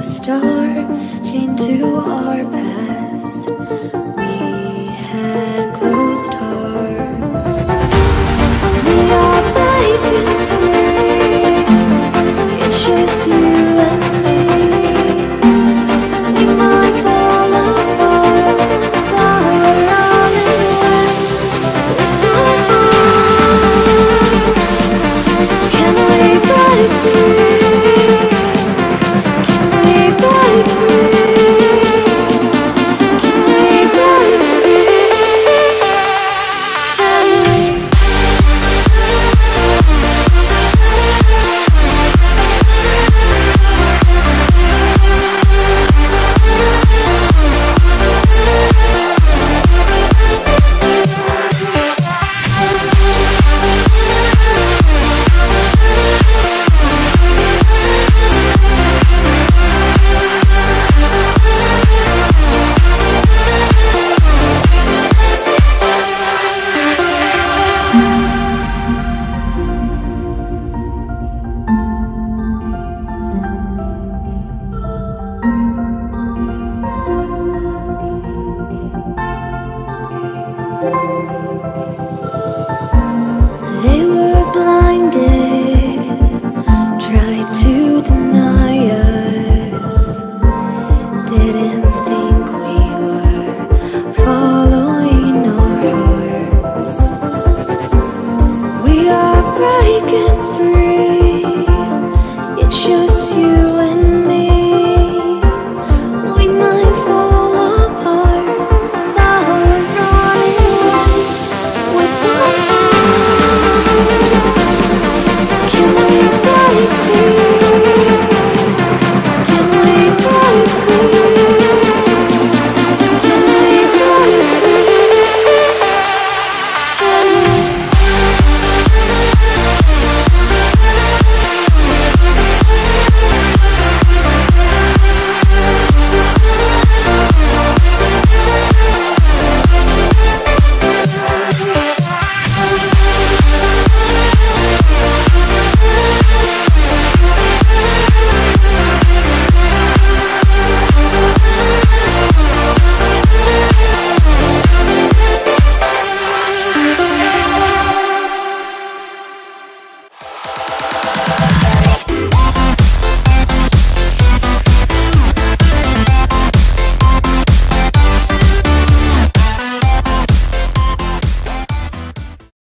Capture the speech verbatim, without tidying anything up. a star chained to our past.